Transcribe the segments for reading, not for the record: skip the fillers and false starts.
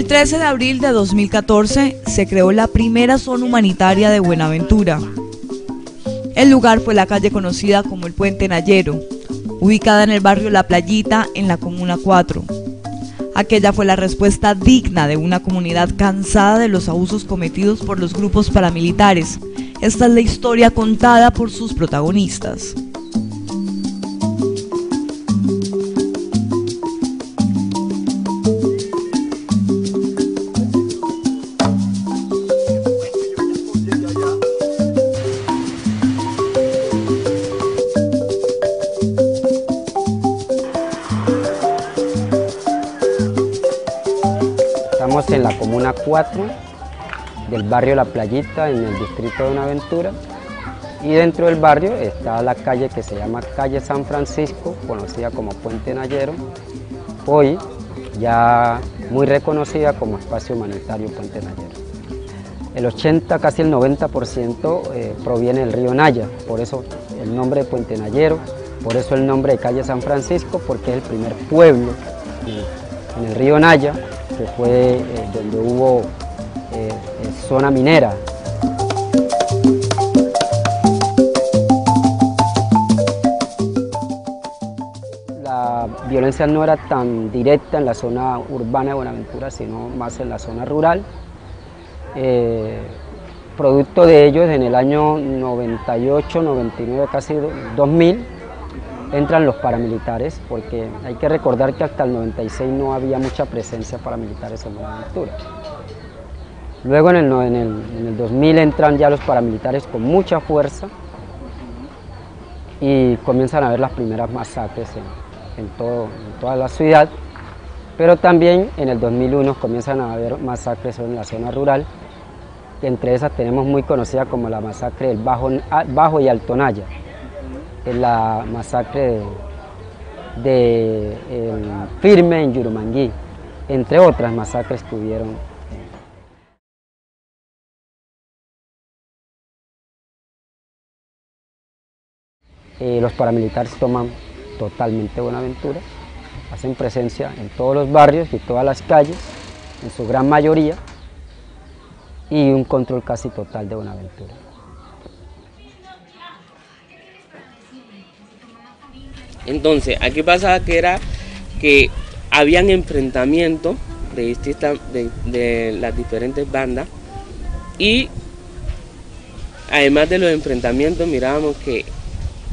El 13 de abril de 2014 se creó la primera zona humanitaria de Buenaventura. El lugar fue la calle conocida como el Puente Nayero, ubicada en el barrio La Playita, en la Comuna 4. Aquella fue la respuesta digna de una comunidad cansada de los abusos cometidos por los grupos paramilitares. Esta es la historia contada por sus protagonistas. Estamos en la Comuna 4 del barrio La Playita, en el distrito de Buenaventura, y dentro del barrio está la calle que se llama Calle San Francisco, conocida como Puente Nayero, hoy ya muy reconocida como espacio humanitario Puente Nayero. El 80, casi el 90% proviene del río Naya, por eso el nombre de Puente Nayero, por eso el nombre de Calle San Francisco, porque es el primer pueblo en el río Naya, que fue donde hubo zona minera. La violencia no era tan directa en la zona urbana de Buenaventura, sino más en la zona rural. Producto de ello, en el año 98, 99, casi 2000, entran los paramilitares, porque hay que recordar que hasta el 96 no había mucha presencia paramilitares en Buenaventura. Luego en el 2000 entran ya los paramilitares con mucha fuerza y comienzan a haber las primeras masacres en toda la ciudad, pero también en el 2001 comienzan a haber masacres en la zona rural, que entre esas tenemos muy conocida como la masacre del Bajo y Alto Naya, la masacre de Firme en Yurumangui, entre otras masacres que hubieron. Los paramilitares toman totalmente Buenaventura, hacen presencia en todos los barrios y todas las calles, en su gran mayoría, y un control casi total de Buenaventura. Entonces, aquí pasaba que era que habían enfrentamientos de las diferentes bandas, y además de los enfrentamientos mirábamos que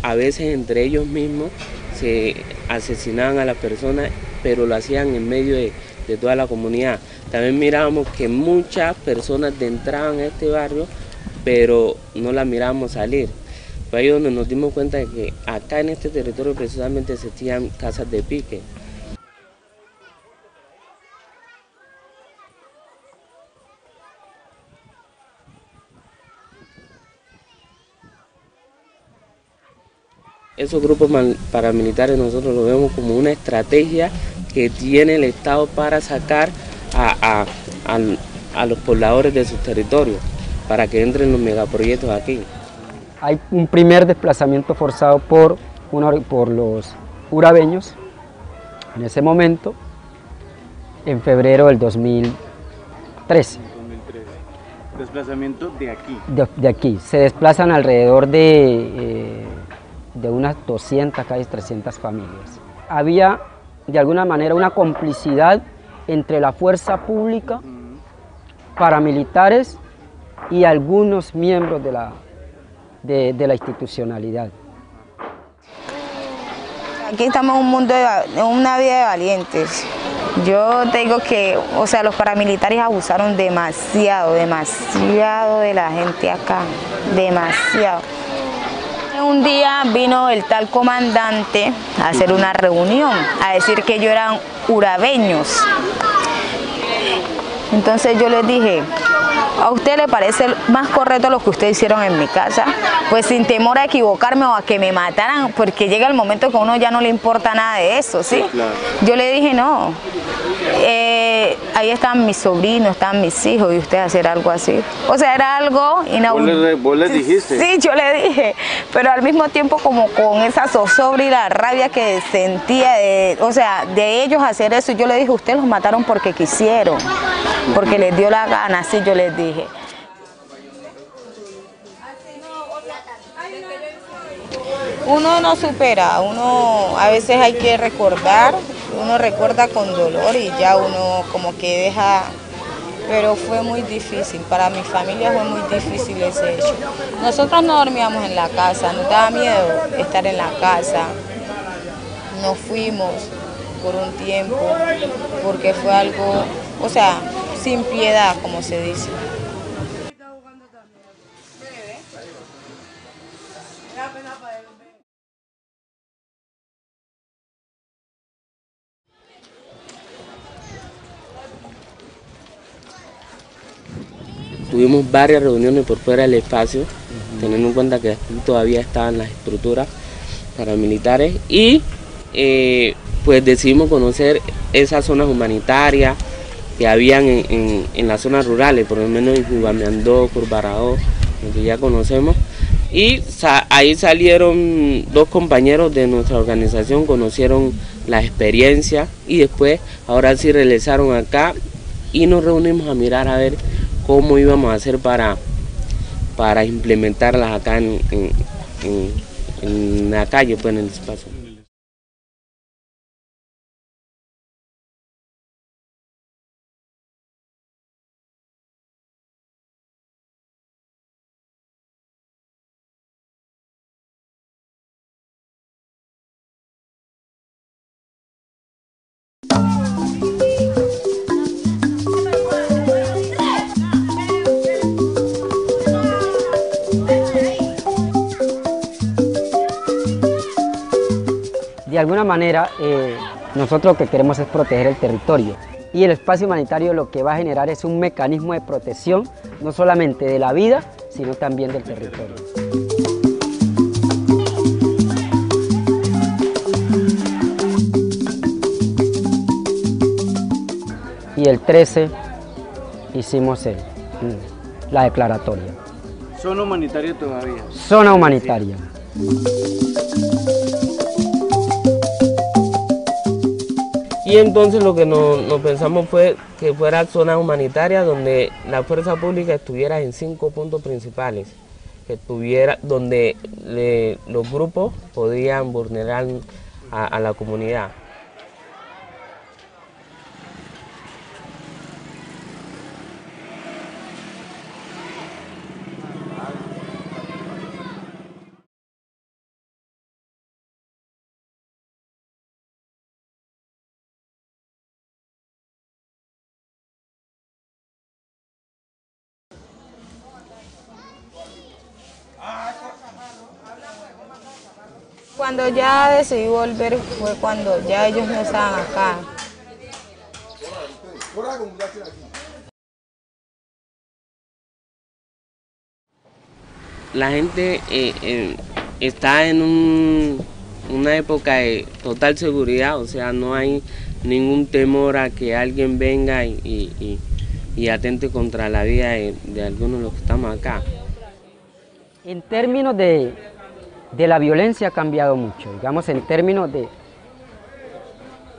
a veces entre ellos mismos se asesinaban a las personas, pero lo hacían en medio de toda la comunidad. También mirábamos que muchas personas entraban a este barrio, pero no las mirábamos salir. Fue ahí donde nos dimos cuenta de que acá en este territorio precisamente existían casas de pique. Esos grupos paramilitares nosotros lo vemos como una estrategia que tiene el Estado para sacar a los pobladores de sus territorios, para que entren los megaproyectos aquí. Hay un primer desplazamiento forzado por los urabeños en ese momento, en febrero del 2013. ¿Desplazamiento de aquí? De aquí. Se desplazan alrededor de unas 200, casi 300 familias. Había, de alguna manera, una complicidad entre la fuerza pública, paramilitares y algunos miembros de la institucionalidad. Aquí estamos en un mundo, en una vida de valientes. Yo te digo que, o sea, los paramilitares abusaron demasiado de la gente acá, demasiado. Un día vino el tal comandante a hacer una reunión, a decir que ellos eran urabeños. Entonces yo les dije, ¿a usted le parece más correcto lo que ustedes hicieron en mi casa? Pues sin temor a equivocarme o a que me mataran, porque llega el momento que a uno ya no le importa nada de eso, ¿sí? Claro. Yo le dije, no, ahí están mis sobrinos, están mis hijos, y usted hacer algo así. O sea, era algo inaudito. ¿Vos le dijiste? Sí, yo le dije, pero al mismo tiempo como con esa zozobra y la rabia que sentía, o sea, de ellos hacer eso, yo le dije, ustedes los mataron porque quisieron, porque les dio la gana, así yo les dije. Uno no supera, uno a veces hay que recordar, uno recuerda con dolor y ya uno como que deja, pero fue muy difícil, para mi familia fue muy difícil ese hecho. Nosotros no dormíamos en la casa, nos daba miedo estar en la casa, nos fuimos por un tiempo porque fue algo, o sea, sin piedad como se dice. Tuvimos varias reuniones por fuera del espacio, teniendo en cuenta que aquí todavía estaban las estructuras paramilitares y pues decidimos conocer esas zonas humanitarias que habían en las zonas rurales, por lo menos en Jugamandó, Curbarado, lo que ya conocemos. Y ahí salieron dos compañeros de nuestra organización, conocieron la experiencia y después ahora sí regresaron acá y nos reunimos a mirar a ver cómo íbamos a hacer para implementarlas acá en la calle, pues en el espacio. De alguna manera, nosotros lo que queremos es proteger el territorio y el espacio humanitario lo que va a generar es un mecanismo de protección no solamente de la vida, sino también del territorio. Y el 13 hicimos la declaratoria. ¿Zona humanitaria todavía? Zona humanitaria. Y entonces lo que nos pensamos fue que fuera zona humanitaria donde la fuerza pública estuviera en 5 puntos principales, que estuviera donde los grupos podían vulnerar a la comunidad. Cuando ya decidí volver fue cuando ya ellos no estaban acá. La gente está en una época de total seguridad, o sea, no hay ningún temor a que alguien venga y atente contra la vida de algunos de los que estamos acá. En términos de la violencia ha cambiado mucho, digamos en términos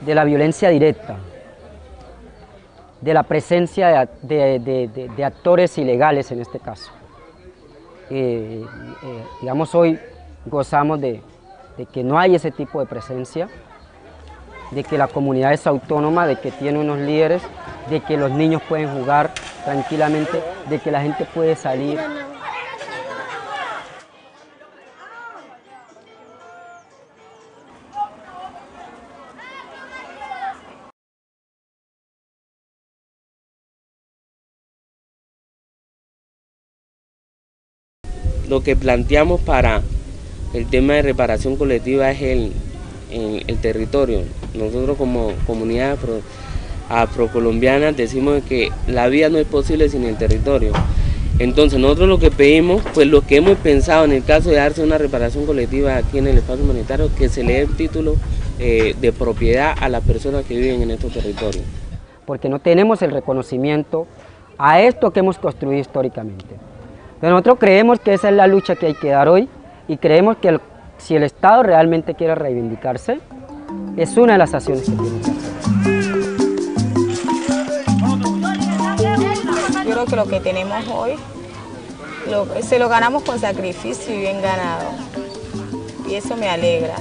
de la violencia directa, de la presencia de actores ilegales en este caso. Digamos hoy gozamos de que no hay ese tipo de presencia, de que la comunidad es autónoma, de que tiene unos líderes, de que los niños pueden jugar tranquilamente, de que la gente puede salir. Lo que planteamos para el tema de reparación colectiva es el territorio. Nosotros como comunidad afrocolombianas decimos que la vida no es posible sin el territorio. Entonces nosotros lo que pedimos, pues lo que hemos pensado en el caso de darse una reparación colectiva aquí en el espacio humanitario, que se le dé el título de propiedad a las personas que viven en estos territorios. Porque no tenemos el reconocimiento a esto que hemos construido históricamente. Pero nosotros creemos que esa es la lucha que hay que dar hoy y creemos que si el Estado realmente quiere reivindicarse, es una de las acciones que tiene que hacer. Yo creo que lo que tenemos hoy se lo ganamos con sacrificio y bien ganado, y eso me alegra.